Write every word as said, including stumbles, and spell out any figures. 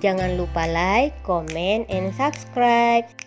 Jangan lupa like, comment, and subscribe.